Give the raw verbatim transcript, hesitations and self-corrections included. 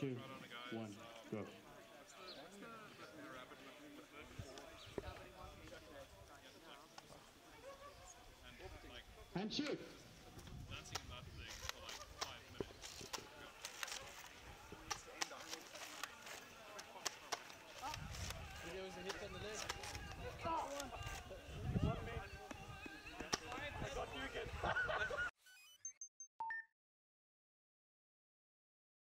two, one, go. And shoot.